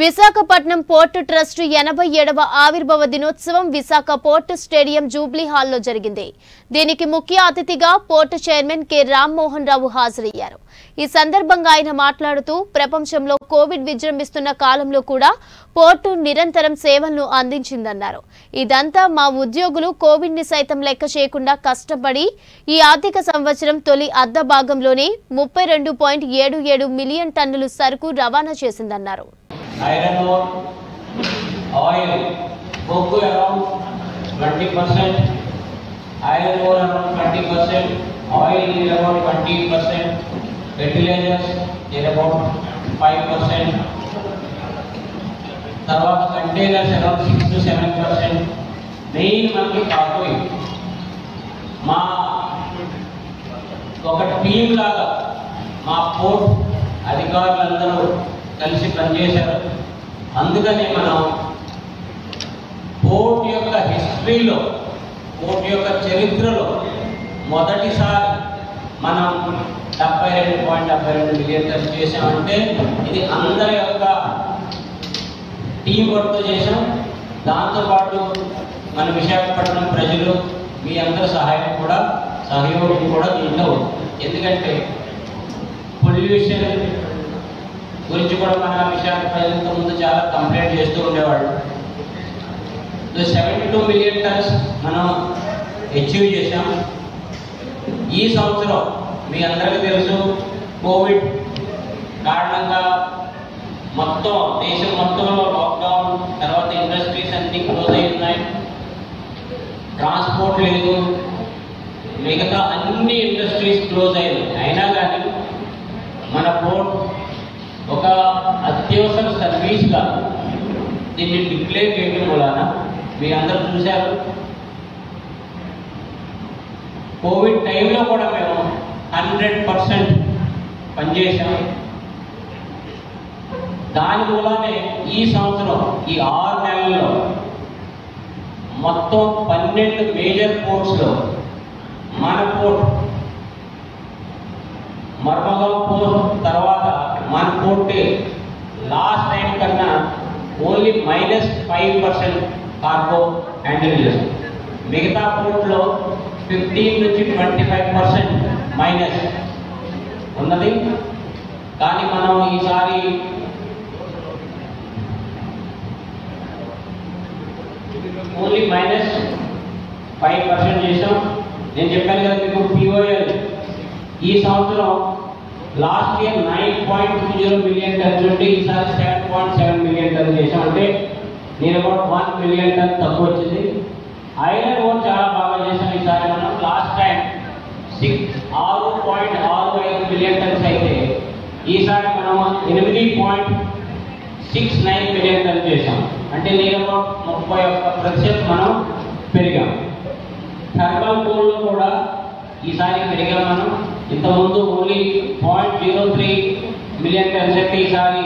Visakhapatnam port trust 87వ ఆవిర్భావ దినోత్సవం Visakha port stadium Jubilee హాల్లో జరిగింది। దీనికి ముఖ్య అతిథిగా port chairman K. Ramohan Rao హాజరయ్యారు। ఈ సందర్భంగా ఆయన మాట్లాడుతూ ప్రపంచంలో కోవిడ్ విజృంభిస్తున్న కాలంలో కూడా పోర్ట్ నిరంతరం సేవలను అందించిందన్నారు। ఇదంతా మా ఉద్యోగులు కోవిడ్ ని సైతం లెక్క చేయకుండా కష్టపడి ఈ ఆర్థిక సంవత్సరం తొలి అద్ద భాగంలోనే 32.77 మిలియన్ టన్నుల సరుకు రవాణా చేసిందన్నారు। Iron ore, oil go to around 20%, iron ore around 20%, oil is around 20%, fertilizers is about 5%, tarvata containers around 6 to 7%, main manki cargo ma okati team laga ma port adhikarulandaru కలిసి పనిచేశారు। అందుకనే మనం పోర్ట్ యొక్క హిస్టరీలో port యొక్క చరిత్రలో మొదటిసారి మనం 72.72 మిలియన్ టన్స్ చేశామంటే ఇది అందరి యొక్క టీం వర్క్ చేశాం। దాంతోపాటు మన విశాఖపట్నం ప్రజలు మీ అందరి సహయోగం కూడా దీంట్లో ఎందుకంటే పొల్యూషన్ గురించి కూడా మన విశాఖ ప్రజలతో ముందు చాలా కంప్లైంట్ చేస్తూ ఉండేవాళ్ళు। 72 మిలియన్ టన్స్ మనం అచీవ్ చేసాం। ఈ సంవత్సరం మీ అందరికీ తెలుసు కోవిడ్ కారణంగా మొత్తం దేశం మొత్తంలో లాక్డౌన్, తర్వాత ఇండస్ట్రీస్ అన్నీ క్లోజ్ అయి ఉన్నాయి, ట్రాన్స్పోర్ట్ లేదు, మిగతా అన్ని ఇండస్ట్రీస్ క్లోజ్ అయ్యాయి। అయినా కానీ మన పోర్ట్ ఒక అత్యవసర సర్వీస్గా దీన్ని డిక్లేర్ చేయడం వలన మీ అందరూ చూశారు కోవిడ్ టైంలో కూడా మేము 100% పనిచేసాము। దాని మూలానే ఈ సంవత్సరం ఈ 6 నెలల్లో మొత్తం 12 మేజర్ పోర్ట్స్లో మన పోర్ట్ మర్మగం పోర్ట్ తర్వాత మన పోర్ట్ లాస్ట్ టైం కన్నా ఓన్లీ -5% కార్గో హ్యాండిల్ చేస్తుంది। మిగతా పోర్ట్లో 15 నుంచి 25% మైనస్ ఉన్నది। కానీ మనం ఈసారి ఓన్లీ -5% చేసాం। నేను చెప్పాను కదా మీకు POL ఈ సంవత్సరం లాస్ట్ ఇయర్ 9.20 మిలియన్ టన్స్ ఉంటే ఈసారి 7.7 మిలియన్ టన్ చేసాం। అంటే నేను అబౌట్ 1 మిలియన్ టన్ తక్కువ వచ్చింది। ఐరన్ ఓర్ చాలా బాగా చేసాం ఈసారి మనం। లాస్ట్ టైం 6.65 మిలియన్ టన్స్ అయితే ఈసారి మనం 8.69 మిలియన్ టన్ చేసాం। అంటే నేను అబౌట్ 31% మనం పెరిగాం। థర్మల్ కోల్లో కూడా ఈసారి పెరిగాం మనం। ఇంతకుముందు ఓన్లీ 0.03 మిలియన్ టన్స్ ఈసారి